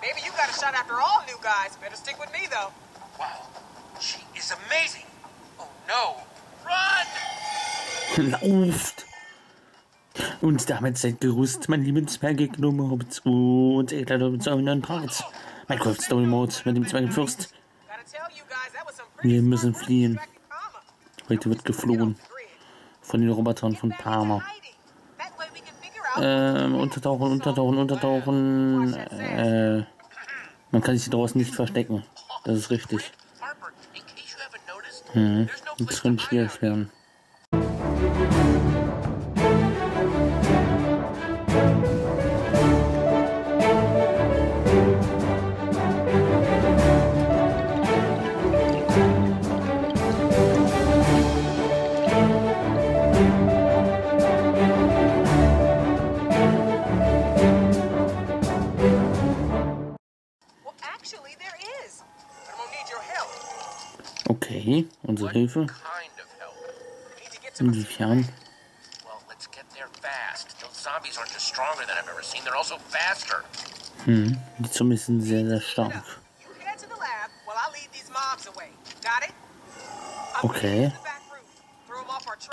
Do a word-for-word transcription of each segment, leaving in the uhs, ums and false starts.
Maybe you got a shot after all, new guys. Better stick with me, though. Wow, she is amazing. Oh no, run! Lauft! Und damit seid gerüstet, meine lieben Zwerge, Gnome, Hobbits und Edler zu anderen Parts. Minecraft Story Mode mit dem Zwergenfürst. Wir müssen fliehen. Heute wird geflohen. Von den Robotern von Pama. Ähm, untertauchen, untertauchen, untertauchen. Äh, man kann sich draußen nicht verstecken. Das ist richtig. Hm, das könnte schwierig werden. Okay, unsere Hilfe. Inwiefern? Hm, die Zombies sind sehr, sehr stark. Okay.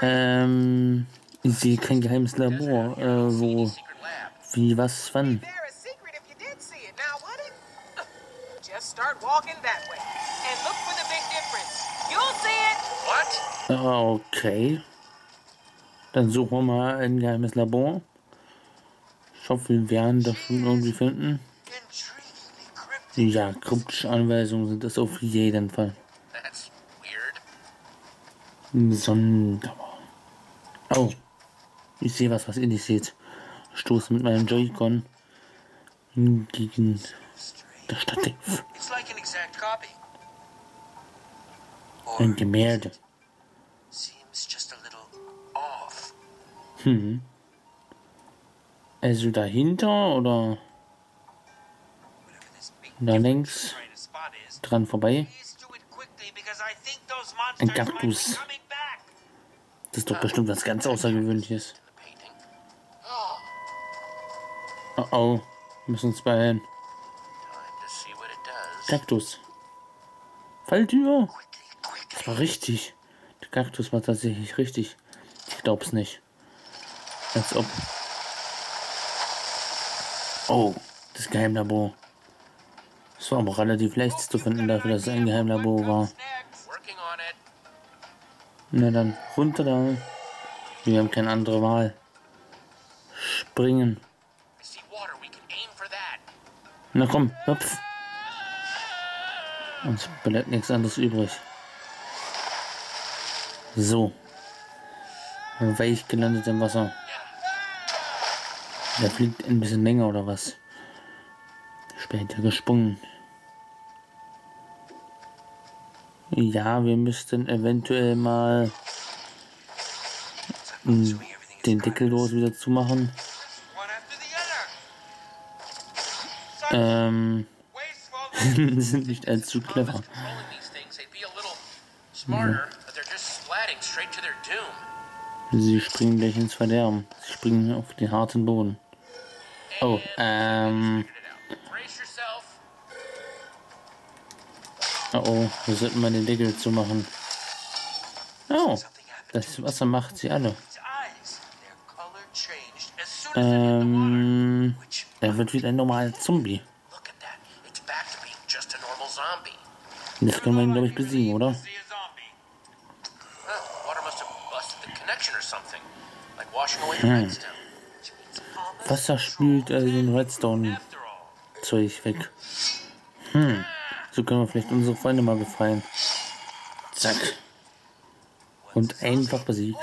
Ähm, ich sehe kein geheimes Labor. Äh, wo? Wie, was, wann? Okay. Dann suchen wir mal ein geheimes Labor. Ich hoffe, wir werden das schon irgendwie finden. Ja, kryptische Anweisungen sind das auf jeden Fall. Sonderbau. Oh. Ich sehe was, was ihr nicht seht. Ich stoße mit meinem Joy-Con gegen das Stativ. Ein Gemälde. Hm. Also dahinter oder da längs dran vorbei? Ein Kaktus. Das ist doch bestimmt was ganz Außergewöhnliches. Oh oh, wir müssen uns beeilen. Kaktus. Falltür? Das war richtig. Der Kaktus war tatsächlich richtig. Ich glaub's nicht. Als ob. Oh, das Geheimlabor. Es war aber relativ leicht zu finden dafür, dass es ein Geheimlabor war. Na dann, runter da. Wir haben keine andere Wahl. Springen. Na komm, hüpf. Uns bleibt nichts anderes übrig. So. Weich gelandet im Wasser. Der fliegt ein bisschen länger oder was? Später gesprungen. Ja, wir müssten eventuell mal den Deckel los wieder zumachen. Ähm. Sind nicht allzu clever. Ja. Sie springen gleich ins Verderben. Sie springen auf den harten Boden. Oh, ähm... Oh, oh, wir sollten mal den Deckel zumachen. Oh, das Wasser macht sie alle. Ähm... Er wird wieder ein normaler Zombie. Das können wir ihn, glaube ich, besiegen, oder? Hm. Wasser spült also den Redstone-Zeug weg. Hm. So können wir vielleicht unsere Freunde mal befreien. Zack. Und einfach besiegt.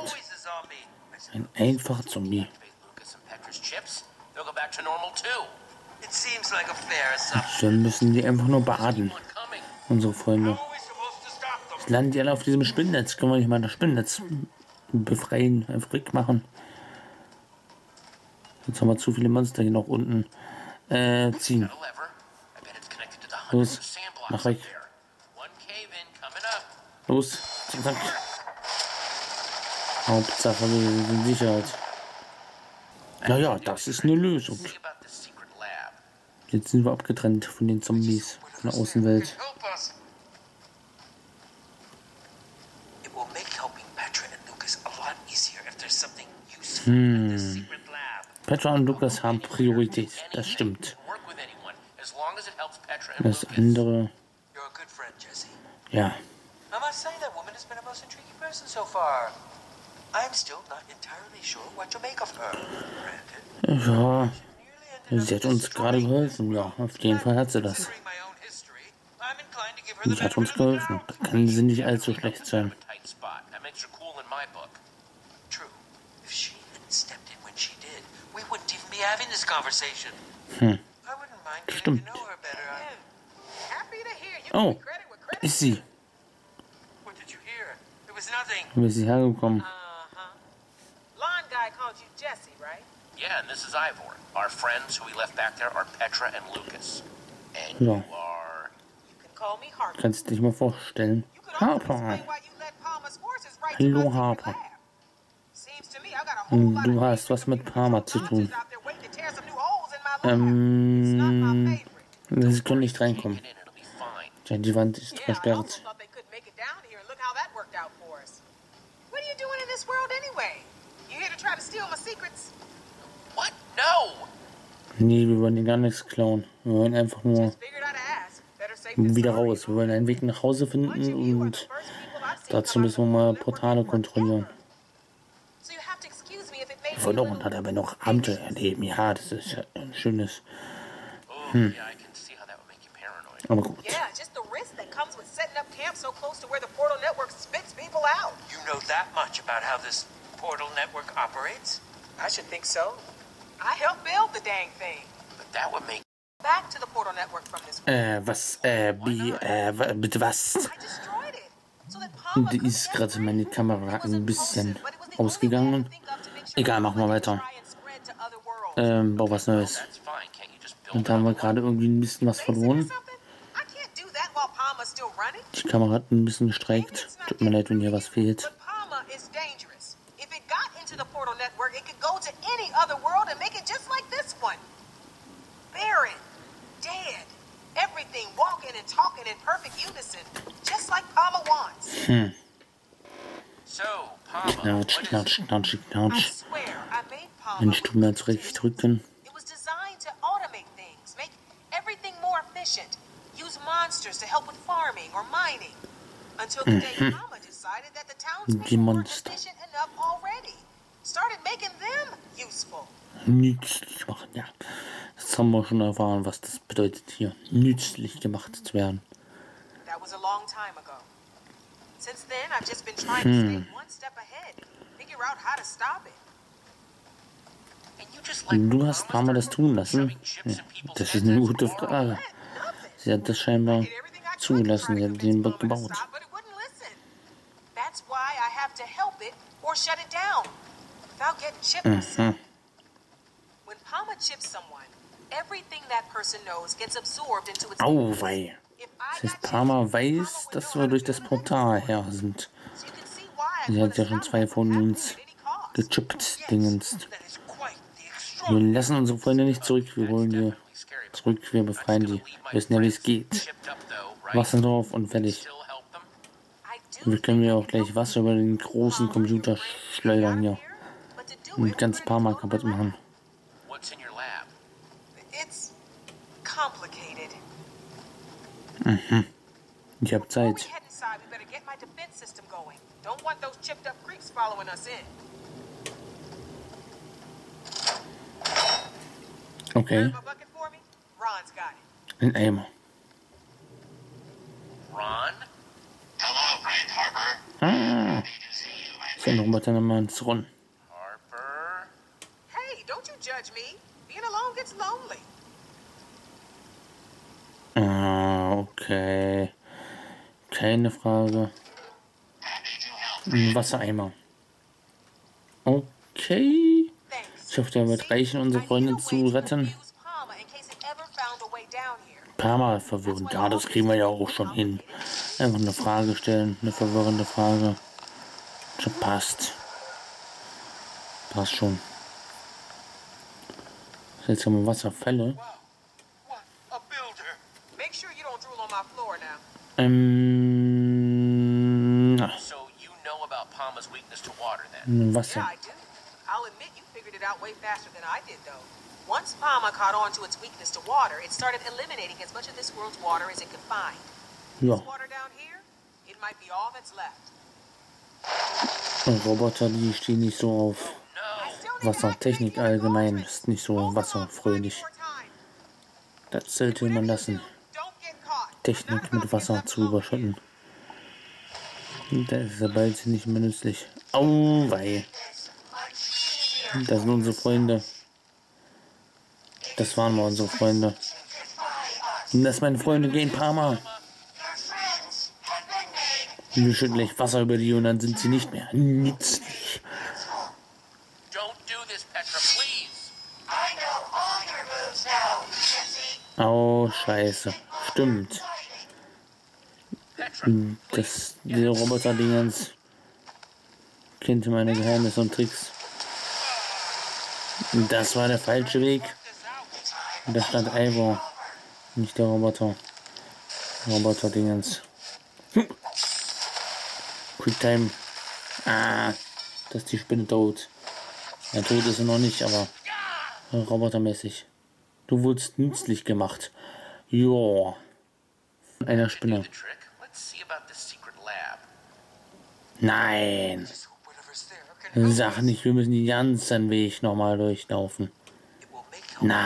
Ein einfacher Zombie. Wir müssen die einfach nur baden. Unsere Freunde. Jetzt landen die alle auf diesem Spinnennetz. Können wir nicht mal das Spinnennetz befreien, einfach wegmachen. Jetzt haben wir zu viele Monster hier noch unten. Äh, ziehen. Los, mach weg. Los, zack, zack. Hauptsache, wir sind in Sicherheit. Naja, das ist eine Lösung. Jetzt sind wir abgetrennt von den Zombies, von der Außenwelt. Hm. Petra und Lukas haben Priorität, das stimmt. Das andere... Ja. Ja. Sie hat uns gerade geholfen, ja, auf jeden Fall hat sie das. Sie hat uns geholfen, da kann sie nicht allzu schlecht sein. Hm, stimmt. Oh, da ist sie. Wo ist sie hergekommen? Yeah, and this is Ivor. Our friends who we left back there are Petra and Lukas. And you are... You can call me Harper. Kannst dich mal vorstellen. Harper. Hallo Harper. Du hast was mit Pama zu tun. Ähm... Sie können nicht reinkommen. Ja, die Wand ist versperrt. Nee, wir wollen hier gar nichts klauen. Wir wollen einfach nur wieder raus. Wir wollen einen Weg nach Hause finden und dazu müssen wir mal Portale kontrollieren. Wir wollen doch unter dabei noch Abenteuer erleben. Ja, das ist ja ein schönes... Hm. Aber gut. I should think so. I helped build the dang thing. But that would make back to the portal network from this. Äh, was äh wie äh bitte was? Die ist gerade meine Kamera ein bisschen ausgegangen. Egal, machen wir weiter. Ähm, bau was Neues. Und da haben wir gerade irgendwie ein bisschen was verloren. Die Kamera hat ein bisschen gestreikt. Tut mir leid, wenn hier was fehlt. Hm. Knatsch, knatsch, knatsch, knatsch. Mensch, tut mir jetzt richtig drücken. Mhm. Die Monster. Nützlich machen, ja. Das haben wir schon erfahren, was das bedeutet hier. Nützlich gemacht zu werden. Hm. Du hast Pama das tun lassen? Ja, das ist eine gute Frage. Sie hat das scheinbar zugelassen, sie hat den Bock gebaut. Mhm. Auweih. Das heißt, Pama weiß, dass wir durch das Portal her sind. Sie hat ja schon zwei von uns gechippt, Dingens. Wir lassen unsere Freunde nicht zurück, wir holen die zurück, wir befreien die. Wir wissen ja, wie es geht. Wasser drauf und fertig. Wir können ja auch gleich Wasser über den großen Computer schleudern, ja. Und ganz Pama kaputt machen. Mhm. Ich hab Zeit. Okay. Ein Eimer. Ah. Ich kann Roboter nochmal ins Ron. Hey, don't you judge me. Being alone gets lonely. Okay. Keine Frage. Ein Wassereimer. Okay. Ich hoffe, der wird reichen, unsere Freunde zu retten. Pama verwirrend. Ja, das kriegen wir ja auch schon hin. Einfach eine Frage stellen. Eine verwirrende Frage. Schon passt. Passt schon. Jetzt haben wir Wasserfälle. Ähm. Na. Wasser. Ja. I'll admit you figured it out way faster than I did, though. Once Pama caught on to its weakness to water, it started eliminating as much of this world's water as it could find. Ja. This water down here, it might be all that's left. Und Roboter, die stehen nicht so auf Wassertechnik allgemein, ist nicht so wasserfröhlich. Das sollte man lassen. Technik mit Wasser zu überschütten. Da ist er bald nicht mehr nützlich. Auwei. Das sind unsere Freunde. Das waren mal unsere Freunde. Lass meine Freunde gehen, Pama. Wir schütten gleich Wasser über die und dann sind sie nicht mehr nützlich. Oh, scheiße. Stimmt. Das, diese Roboter-Dingens kennt meine Geheimnisse und Tricks. Das war der falsche Weg. Da stand Ivor, nicht der Roboter. Roboter-Dingens. Hm. Quicktime. Ah, dass die Spinne tot. Ja, tot ist sie noch nicht, aber robotermäßig. Du wurdest nützlich gemacht. Joa. Von einer Spinne. Nein. Sag nicht, wir müssen den ganzen Weg nochmal durchlaufen. Nein.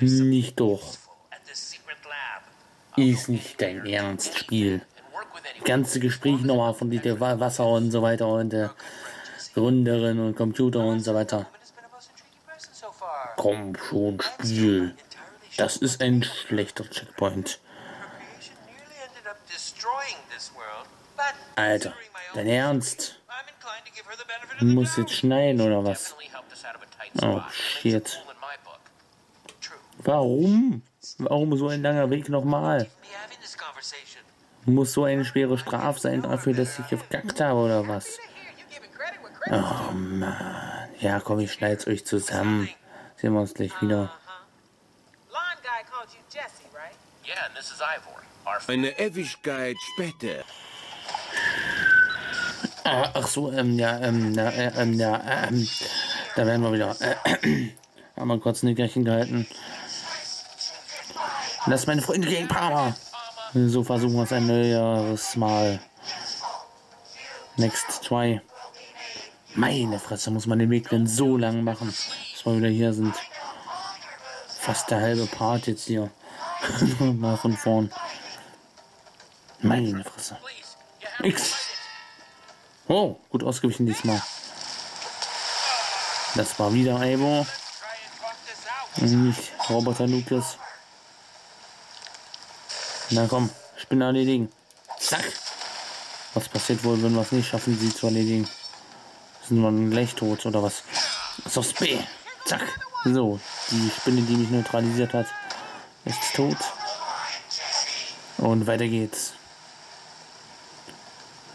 Nicht durch. Ist nicht dein Ernst, Spiel. Das ganze Gespräch nochmal von der Wasser und so weiter und der Gründerin und Computer und so weiter. Komm schon, Spiel. Das ist ein schlechter Checkpoint. Alter, dein Ernst? Du musst jetzt schneiden oder was? Oh, shit. Warum? Warum so ein langer Weg nochmal? Muss so eine schwere Strafe sein dafür, dass ich gekackt habe oder was? Oh man. Ja, komm, ich schneide es euch zusammen. Sehen wir uns gleich wieder. Eine Ewigkeit später. Ah, ach so, ähm, ja, ähm, ja, ähm, ja, ähm, da werden wir wieder. Äh, haben wir kurz eine Gärchen gehalten. Lass meine Freunde gegen Pama. So versuchen wir es ein neues Mal. Next try. Meine Fresse, muss man den Weg denn so lang machen, dass wir wieder hier sind. Fast der halbe Part jetzt hier. Mal von vorn. Meine Fresse. X. Oh, gut ausgewichen diesmal. Das war wieder Ivor. Nicht Roboter Lukas. Na komm, Spinne erledigen. Zack. Was passiert wohl, wenn wir es nicht schaffen, sie zu erledigen? Sind wir dann gleich tot oder was? Ist aufs B. Zack. So, die Spinne, die mich neutralisiert hat, ist tot. Und weiter geht's.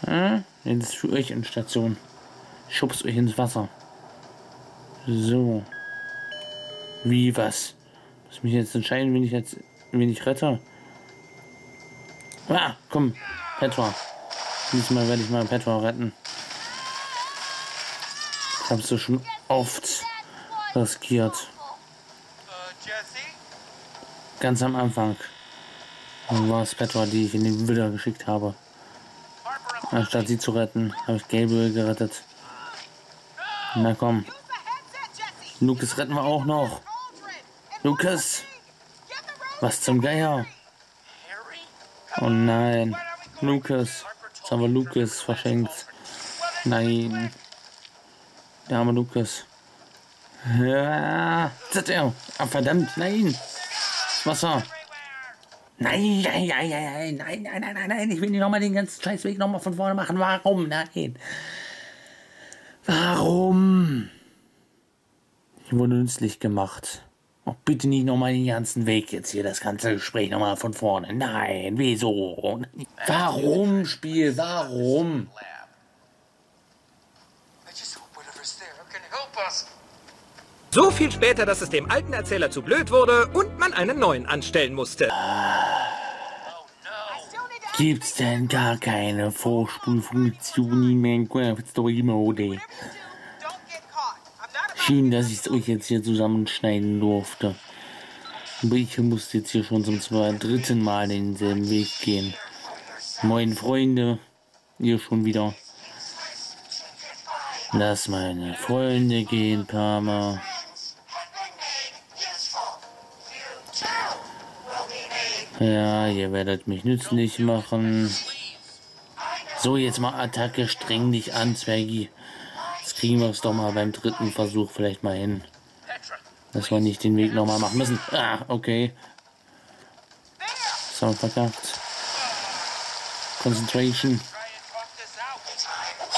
Hm? Jetzt ist für euch in Station. Schubst euch ins Wasser. So. Wie was? Muss mich jetzt entscheiden, wen ich jetzt, wen ich rette. Ah, komm, Petra. Diesmal werde ich mal Petra retten. Ich hab's so schon oft riskiert. Ganz am Anfang war es Petra, die ich in den Bilder geschickt habe. Anstatt sie zu retten, habe ich Gabriel gerettet. Na komm. Lukas retten wir auch noch. Lukas! Was zum Geier? Oh nein. Lukas. Jetzt haben wir Lukas verschenkt. Nein. Der arme Lukas. Ja. Ah, verdammt, nein. Das Wasser. Nein, nein, nein, nein, nein, nein, nein, nein, nein, ich will nicht nochmal den ganzen Scheißweg nochmal von vorne machen. Warum? Nein. Warum? Ich wurde nützlich gemacht. Oh, bitte nicht nochmal den ganzen Weg jetzt hier, das ganze Gespräch nochmal von vorne. Nein, wieso? Warum, Spiel, warum? So viel später, dass es dem alten Erzähler zu blöd wurde und man einen neuen anstellen musste. Gibt's denn gar keine Vorspulfunktion in Minecraft Story Mode? Schön, dass ich es euch jetzt hier zusammenschneiden durfte. Aber ich musste jetzt hier schon zum zweiten, dritten Mal denselben Weg gehen. Moin Freunde, ihr schon wieder. Lass meine Freunde gehen, Pama. Ja, ihr werdet mich nützlich machen. So, jetzt mal Attacke, streng dich an, Zwergi. Das kriegen wir es doch mal beim dritten Versuch vielleicht mal hin. Dass wir nicht den Weg nochmal machen müssen. Ah, okay. So, verkackt. Concentration.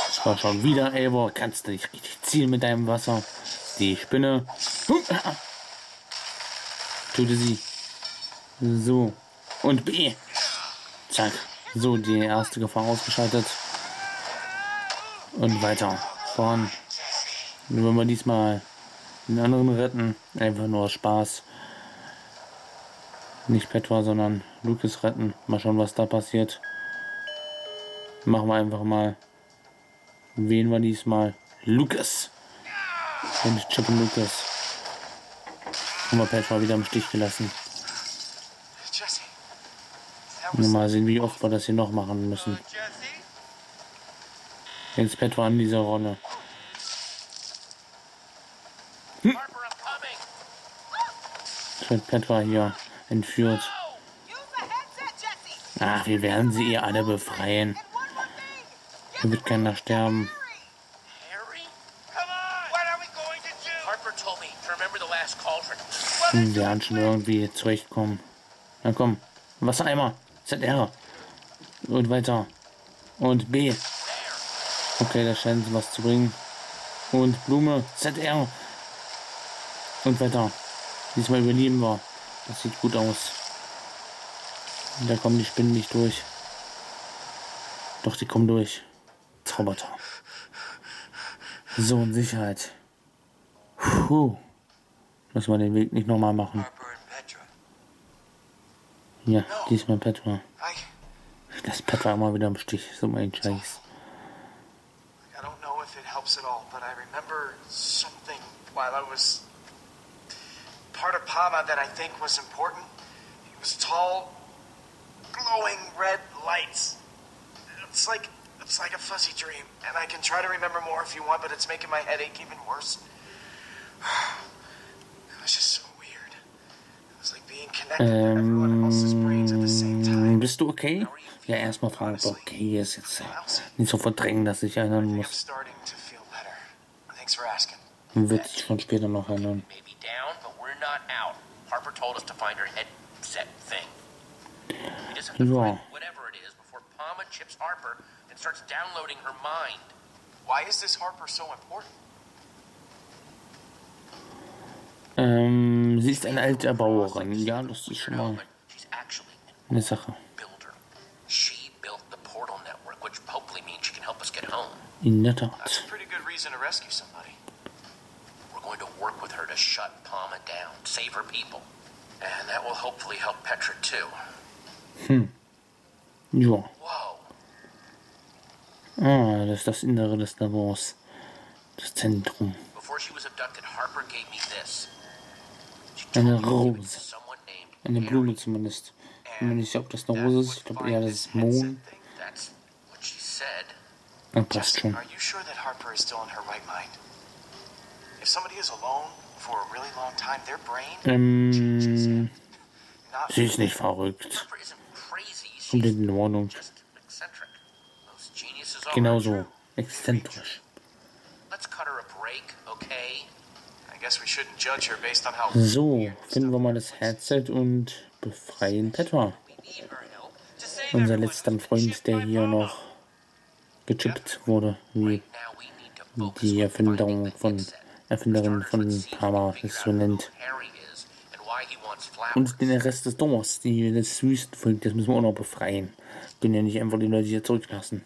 Das war schon wieder, Ivor. Kannst du dich richtig zielen mit deinem Wasser? Die Spinne. Töte sie. So. Und B. Zack. So, die erste Gefahr ausgeschaltet. Und weiter. Vorn. Nur wenn wir diesmal den anderen retten. Einfach nur aus Spaß. Nicht Petra, sondern Lukas retten. Mal schauen, was da passiert. Machen wir einfach mal. Wen war diesmal? Lukas. Und Chip und Lukas. Haben wir Petra wieder im Stich gelassen. Mal sehen, wie oft wir das hier noch machen müssen. Jetzt Petra an dieser Rolle. Hm. Jetzt wird Petra hier entführt. Ach, wir werden sie ihr alle befreien. Hier wird keiner sterben. Wir werden schon irgendwie zurechtkommen. Na komm, Wassereimer. Z R. Und weiter. Und B. Okay, da scheint es was zu bringen. Und Blume. Z R. Und weiter. Diesmal überleben wir. Das sieht gut aus. Und da kommen die Spinnen nicht durch. Doch, die kommen durch. Roboter. So, in Sicherheit. Puh. Müssen wir den Weg nicht nochmal machen. Ja, diesmal Petra. Das Petra mal wieder im Stich, so mein Scheiß. Ähm, bist du okay? Ja, erstmal fragen, ob okay ist. Jetzt nicht so verdrängen, dass ich erinnern muss. Wird sich schon später noch erinnern. Ja. Ähm, sie ist eine alte Erbauerin. Ja, lustig schon mal. Eine Sache. In der Tat. Hm. Ja. Ah, das ist das Innere des Labors. Das Zentrum. Eine Rose. Eine Blume zumindest. Ich bin mir nicht sicher, ob das eine Rose ist. Ich glaube eher, das ist Mohn. Dann passt schon. Ähm, sie ist nicht verrückt. Und in Ordnung. Genauso. Exzentrisch. So, finden wir mal das Headset und befreien Petra. Unser letzter Freund, der hier noch gechippt wurde. Wie die Erfinderung von, Erfinderin von Pama es so nennt. Und den Rest des Dorfs, die das Wüsten folgt, das müssen wir auch noch befreien. Können ja nicht einfach die Leute hier zurücklassen.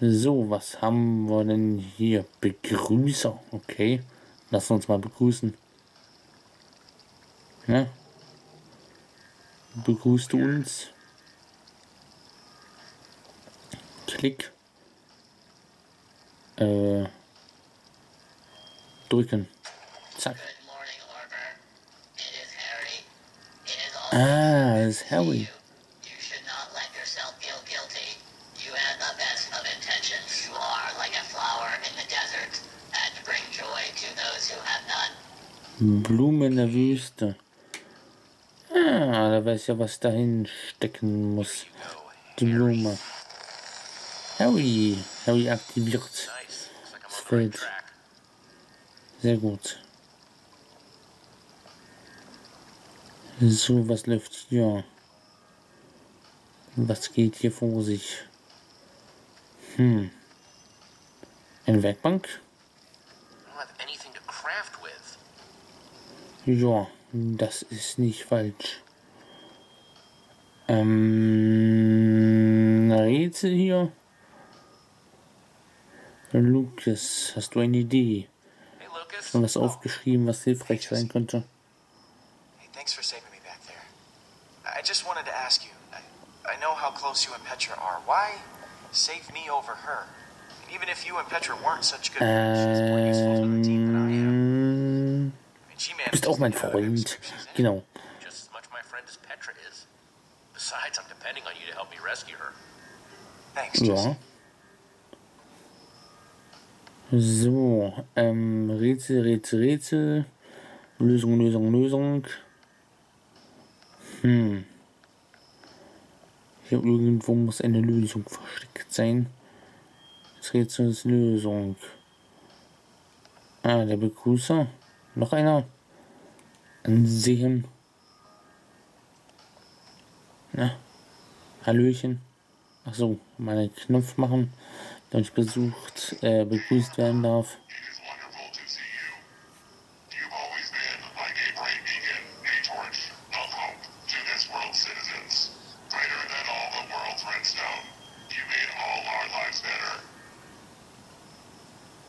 So, was haben wir denn hier? Begrüßer, okay. Lass uns mal begrüßen. Ne? Begrüßt du uns? Klick. Äh. Drücken. Zack. Ah, es ist Harry. Blumen in der Wüste. Ah, da weiß ja, was dahin stecken muss. Die Blume. Harry. Harry aktiviert. Das Feld. Sehr gut. So, was läuft hier? Was geht hier vor sich? Hm. Eine Werkbank? Ja, das ist nicht falsch. Ähm, Rätsel hier. Lukas, hast du eine Idee? Hey, Lukas. Hast was aufgeschrieben, was hilfreich sein könnte? Hey, thanks for saving me back there. I just wanted to ask you. I, I know how close you and Petra are. Why save me over her? And even if you and Petra weren't such good friends, she's more useful to the team than I am. Du bist auch mein Freund. Genau. Ja. So, ähm, Rätsel, Rätsel, Rätsel. Lösung, Lösung, Lösung. Hm. Hier irgendwo muss eine Lösung versteckt sein. Das Rätsel ist Lösung. Ah, der Begrüßer. Noch einer. Ansehen. Na, Hallöchen. Ach so, meine Knopf machen, damit ich besucht, äh, begrüßt werden darf.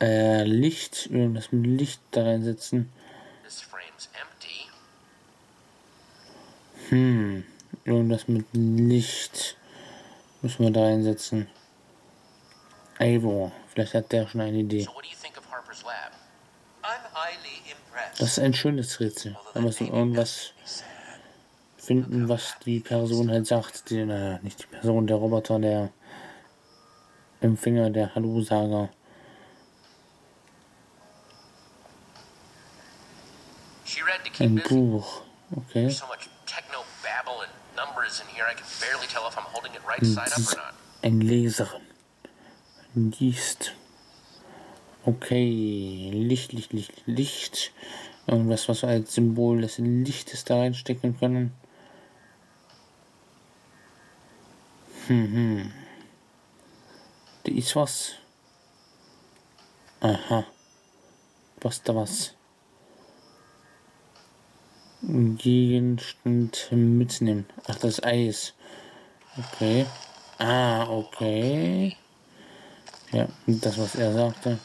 Äh, Licht, irgendwas mit Licht da reinsetzen. Hm, irgendwas mit Licht müssen wir da einsetzen. Ivor, vielleicht hat der schon eine Idee. Das ist ein schönes Rätsel. Da müssen wir irgendwas finden, was die Person halt sagt. Die, naja, nicht die Person, der Roboter, der Empfänger, der Hallo-Sager. Ein Buch, okay. Ein Leserin. Liest. Okay. Licht, Licht, Licht, Licht. Irgendwas, was wir als Symbol des Lichtes da reinstecken können. Hm, hm. Da ist was. Aha. Was da was? Gegenstand mitnehmen. Ach, das Eis. Okay. Ah, okay. Ja, das, was er sagte.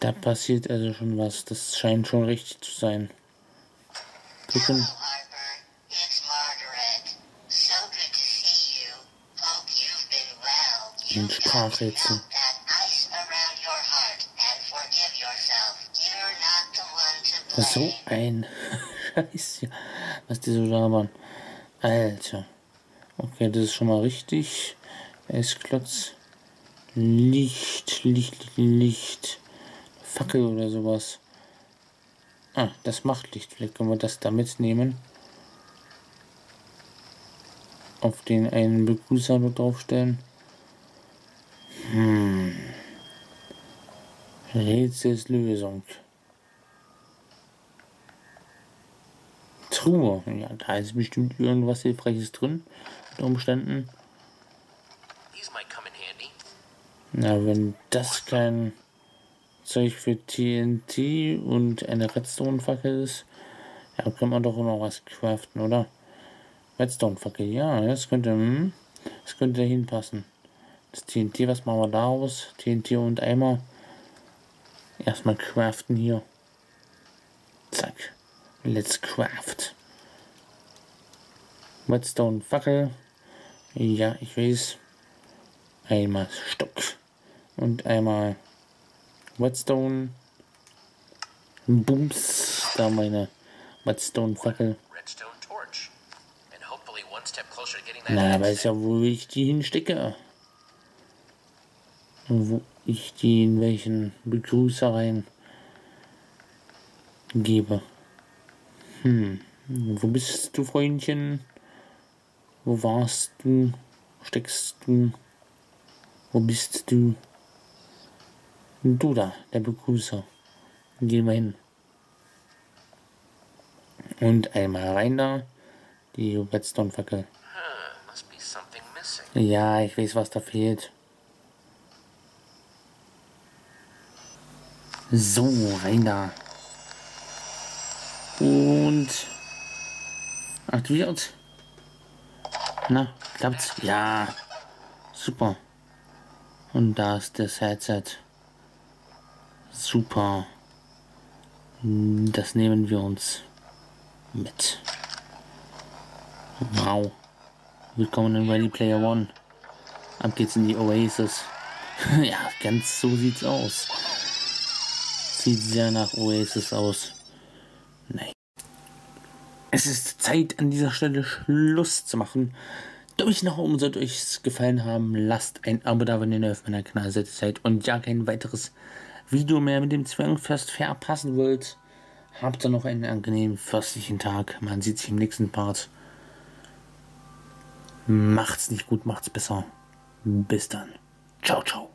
Da passiert also schon was. Das scheint schon richtig zu sein. Gucken. Ein Sprachrätsel. So ein Scheiß, was die so labern. Alter. Okay, das ist schon mal richtig. Eisklotz. Licht, Licht, Licht. Fackel oder sowas. Ah, das macht Licht. Vielleicht können wir das da mitnehmen. Auf den einen Begrüßer noch draufstellen. Hm. Rätselslösung. Truhe. Ja, da ist bestimmt irgendwas Hilfreiches drin. Unter Umständen. Na, wenn das kein Zeug für T N T und eine Redstone-Fackel ist, ja, kann man doch immer was craften, oder? Redstone-Fackel, ja, das könnte, hm, das könnte hinpassen. Das T N T, was machen wir daraus? T N T und Eimer. Erstmal craften hier. Zack. Let's craft. Redstone Fackel. Ja, ich weiß. Einmal Stock. Und einmal Redstone. Booms. Da meine Redstone Fackel. Na, weiß ja, wo ich die hinstecke. Und wo ich die in welchen Begrüßer rein gebe. Hm. Wo bist du, Freundchen? Wo warst du? Steckst du? Wo bist du? Du da, der Begrüßer. Geh mal hin. Und einmal rein da. Die Redstone-Fackel. Ja, ich weiß, was da fehlt. So, rein da. Und aktiviert. Na, klappt's? Ja. Super. Und da ist das Headset. Super. Das nehmen wir uns mit. Wow. Willkommen in Ready Player One. Ab geht's in die Oasis. Ja, ganz so sieht's aus. Sieht sehr nach Oasis aus. Nein. Es ist Zeit, an dieser Stelle Schluss zu machen. Durch nach oben, sollte euch es gefallen haben. Lasst ein Abo da, wenn ihr neu auf meiner Kanalseite seid und ja kein weiteres Video mehr mit dem Zwergenfürst verpassen wollt. Habt dann noch einen angenehmen fürstlichen Tag. Man sieht sich im nächsten Part. Macht's nicht gut, macht's besser. Bis dann. Ciao, ciao.